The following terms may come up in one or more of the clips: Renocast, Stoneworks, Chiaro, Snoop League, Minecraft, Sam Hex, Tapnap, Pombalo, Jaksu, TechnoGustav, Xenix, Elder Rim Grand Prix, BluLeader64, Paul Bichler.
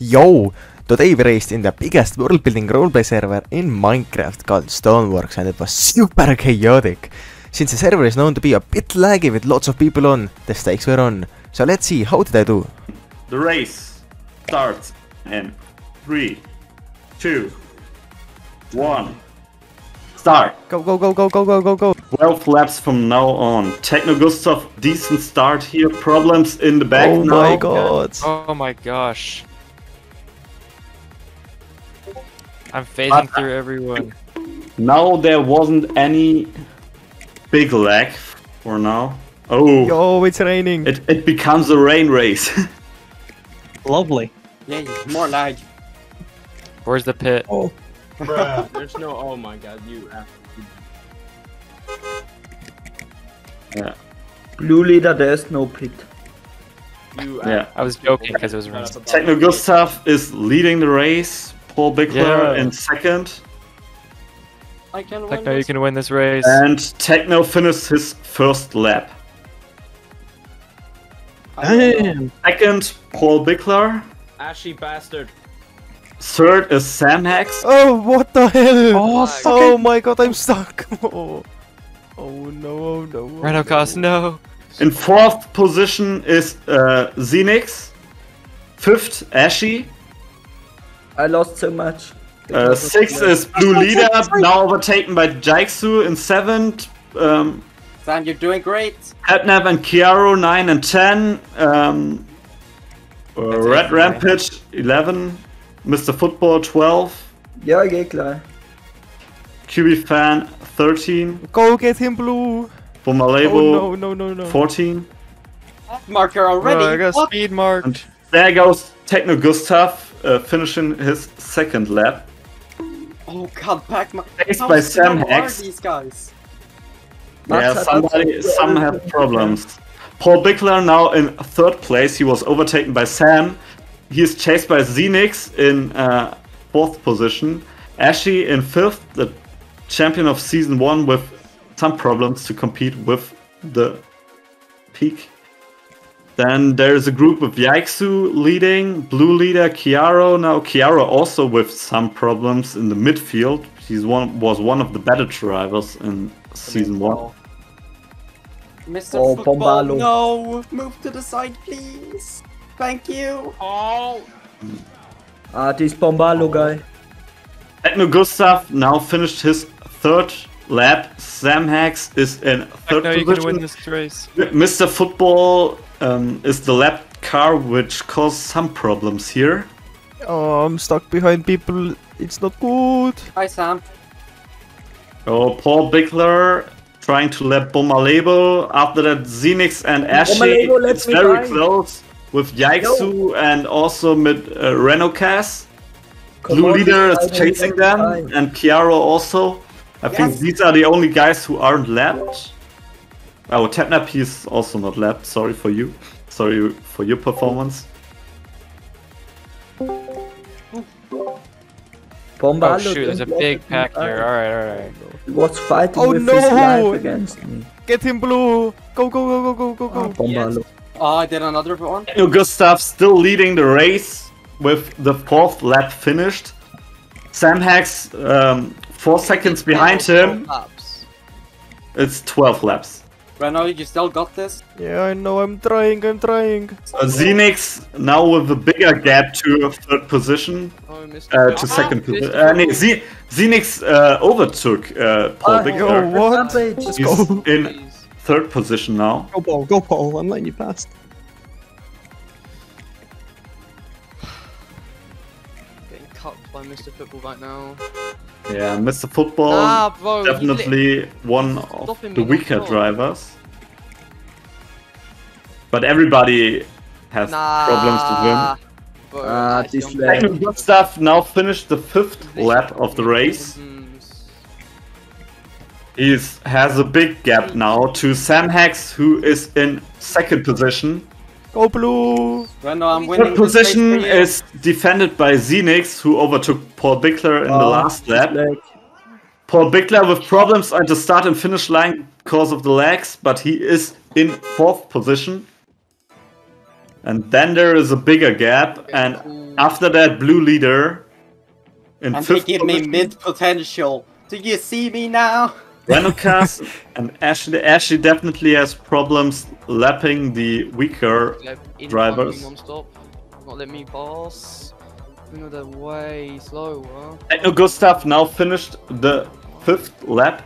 Yo! Today we raced in the biggest world building roleplay server in Minecraft called Stoneworks, and it was super chaotic. Since the server is known to be a bit laggy with lots of people on, the stakes were on. So let's see, how did I do? The race starts in 3, 2, 1, start! Go, go, go, go, go, go, go, go! 12 laps from now on. TechnoGustav, decent start here, problems in the back now. Oh my god! Oh my gosh. I'm phasing through everyone. Now there wasn't any big lag for now. Oh, yo, it's raining. It becomes a rain race. Lovely. Yeah, more lag. Where's the pit? Oh, bruh, there's no. Oh my god, you. Yeah. Blue leader, there's no pit. You. Yeah, I was joking because it was raining. TechnoGustav is leading the race. Paul Bichler in second. I can win. Techno, you can win this race. And Techno finished his first lap. Second, Paul Bichler. Ashy bastard. Third is Sam Hex. Oh, what the hell? Oh, oh my god, I'm stuck. Oh, oh no, no. Renocast, no. In fourth position is Xenix. Fifth, Ashy. I lost so much. Six is BluLeader, now overtaken by Jaksu in 7th. Sam, you're doing great. Tapnap and Chiaro 9 and 10. Red Rampage 11. Mr. Football 12. Yeah, okay, klar. QB Fan 13. Go get him, Blue. Pombalo 14. Marker already. I got speed mark. And there goes TechnoGustav. Finishing his second lap. Oh god, thanks by Sam Hex. These guys? Yeah, some have problems. Paul Bichler now in third place. He was overtaken by Sam. He is chased by Xenix in fourth position. Ashy in fifth, the champion of season 1 with some problems to compete with the peak. Then there's a group of Jaksu leading, Blue Leader, Chiaro. Now Chiaro also with some problems in the midfield. He was one of the better drivers in season 1. Mr. Oh, Football, Pombalo. No! Move to the side, please! Thank you! Oh! This Pombalo guy. TechnoGustav now finished his third lap. Sam Hex is in third position. You can win this race. Mr. Football is the lap car, which caused some problems here. Oh, I'm stuck behind people. It's not good. Hi, Sam. Oh, Paul Bichler trying to lap Pombalo. After that, Xenix and Ashy. It's very close with Jaksu and also with Renocast. Blue Leader is chasing them and Chiaro also. I think these are the only guys who aren't lapped. Oh, Tapnap is also not lapped. Sorry for you. Sorry for your performance. Oh shoot, there's a big pack here. Alright. What's fighting with his life against me? Get him, Blue! Go, go, go, go, go, go, go! Yes. Oh, I did another one. TechnoGustav still leading the race with the 4th lap finished. Sam Hex 4 seconds behind him. It's 12 laps. Reno, you still got this? Yeah, I know, I'm trying. Xenix now with a bigger gap to third position, to second position. Xenix overtook Paul Bichler. Oh, what? He's in third position now. Go Paul, I'm letting you past. Getting cut by Mr. Football right now. Yeah, Mr. Football, bro, definitely one of the weaker drivers. But everybody has problems with him. This TechnoGustav now finished the 5th lap of the race. He has a big gap now to Sam Hex, who is in 2nd position. Go Blue! Third position is defended by Xenix, who overtook Paul Bichler in the last lap. Paul Bichler with problems at the start and finish line because of the lags, but he is in 4th position. And then there is a bigger gap, and After that, BluLeader64. And they give me mid potential. Do you see me now? Renocast and Ashley definitely has problems lapping the weaker drivers. Not let me pass. Another way slower. TechnoGustav now finished the 5th lap.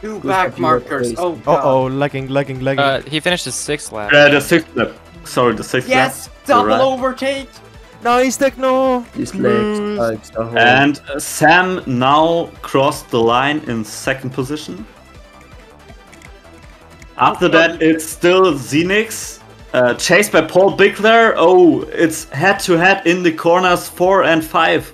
2 back markers. Oh god. Uh oh, lagging. He finished the 6th lap. The 6th lap. Sorry, the 6th lap. Yes, double overtake. Nice, Techno! And Sam now crossed the line in 2nd position. After that, it's still Xenix, chased by Paul Bichler. Oh, it's head-to-head in the corners 4 and 5.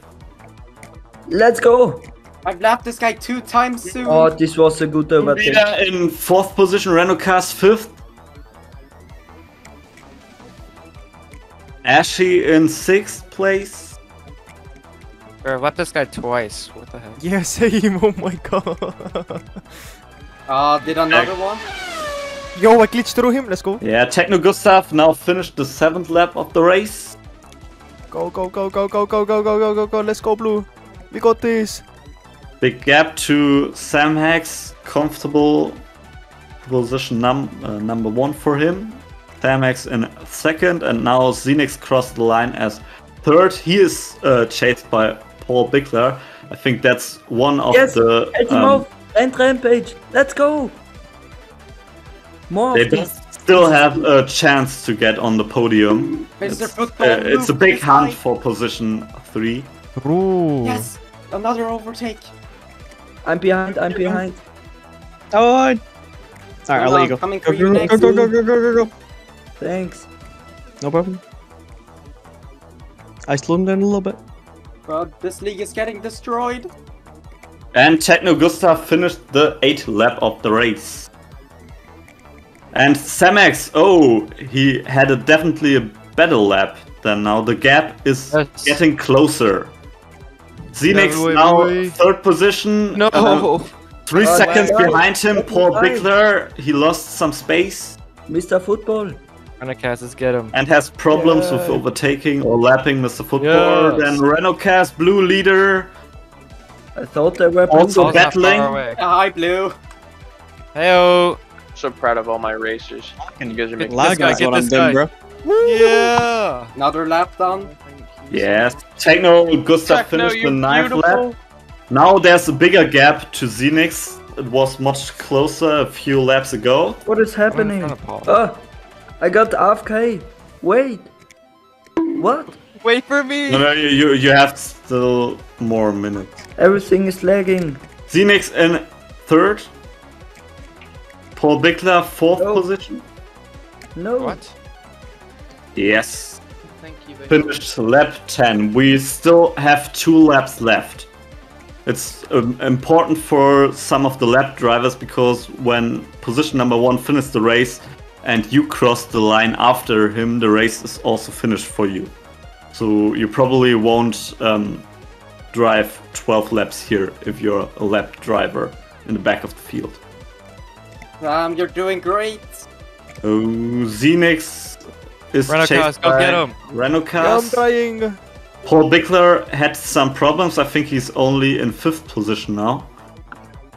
Let's go! I've lapped this guy 2 times soon. Oh, this was a good overtake. In 4th position, Renocast 5th. Ashy in 6th place. Bro, I've lapped this guy twice. What the heck? Yeah, same. Oh my god. Did another one? Yo, I glitched through him. Let's go. Yeah, TechnoGustav now finished the 7th lap of the race. Go. Let's go, Blue. We got this. Big gap to Sam Hex. Comfortable position number 1 for him. Tamex in 2nd, and now Xenix crossed the line as 3rd. He is chased by Paul Bichler. I think that's one of the... Yes, and Rampage, let's go! More. They still have a chance to get on the podium. It's a big hunt for position 3. Ooh. Yes, another overtake. I'm behind. Oh, sorry, I'll let you go. Go. Thanks. No problem. I slowed down a little bit. God, this league is getting destroyed. And TechnoGustav finished the 8th lap of the race. And Samex, oh, he had definitely a better lap than now. The gap is getting closer. Xenix now 3rd position. No. 3 seconds behind him. Paul Bichler, he lost some space. Mr. Football. Renocast, let's get him. And has problems with overtaking or lapping Mr. Football. Then Renocast, BluLeader64. I thought they were also battling. Hi, Blue. Heyo. So proud of all my racers. You guys are making this guy. Bro. Yeah. Another lap done. Yes. TechnoGustav finished the 9th lap. Now there's a bigger gap to Xenix. It was much closer a few laps ago. What is happening? I got AFK. Wait. What? Wait for me. No, you have still more minutes. Everything is lagging. Xenix in 3rd. Paul Bichler 4th position. No. What? Yes. Thank you. Finished lap 10. We still have 2 laps left. It's important for some of the lap drivers because when position number 1 finished the race and you cross the line after him, the race is also finished for you. So you probably won't drive 12 laps here if you're a lap driver in the back of the field. You're doing great. Oh, Xenix is chased by Renocast. I'm trying. Paul Bichler had some problems. I think he's only in 5th position now.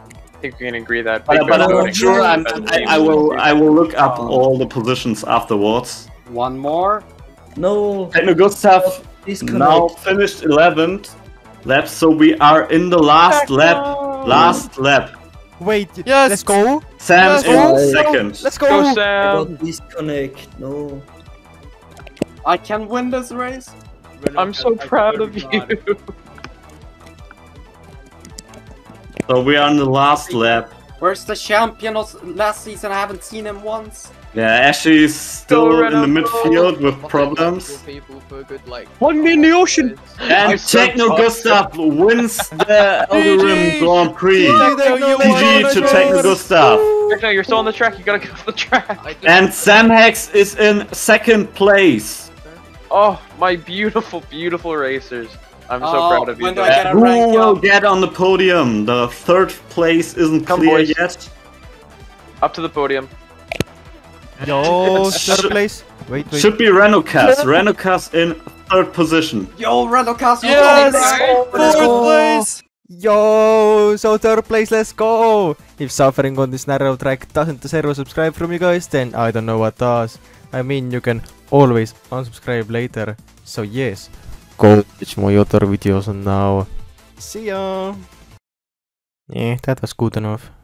I think we can agree that. But I'm sure I will look up all the positions afterwards. One more. No. TechnoGustav now finished 11th lap, so we are in the last lap. Last lap. Wait. Yes. Let's go. Sam in 2nd. Let's go. Go, Sam. I got disconnect. No. I can win this race. I'm so proud of you. So we are on the last lap. Where's the champion of last season? I haven't seen him once. Yeah, Ashley's still in the midfield with problems. Plug me in the ocean! And TechnoGustav wins the Elder Rim Grand Prix. GG to TechnoGustav. Techno, you're still on the track, you gotta get off the track. And Sam Hex is in 2nd place. Oh, my beautiful, beautiful racers. I'm so proud of you. Who will get on the podium? The 3rd place isn't clear yet. Up to the podium. No, 3rd place. Wait. Should be Renocast. Renocast in third position. Yo, Renocast, yes, let's go. Third place. Yo, so third place, let's go. If suffering on this narrow track doesn't deserve a subscribe from you guys, then I don't know what does. I mean, you can always unsubscribe later. So yes, go watch my other videos now. See ya. Yeah, that was good enough.